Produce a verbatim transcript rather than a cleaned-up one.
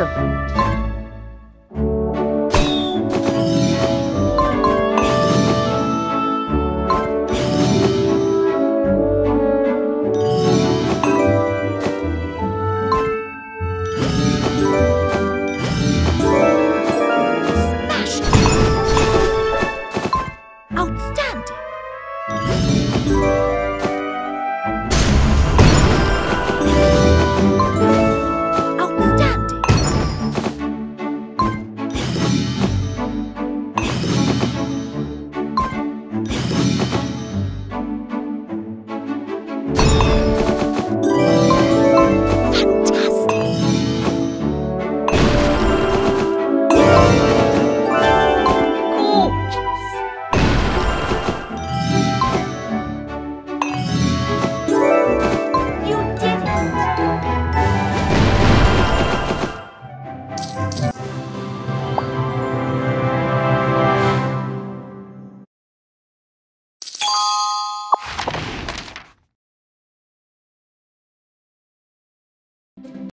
awesome.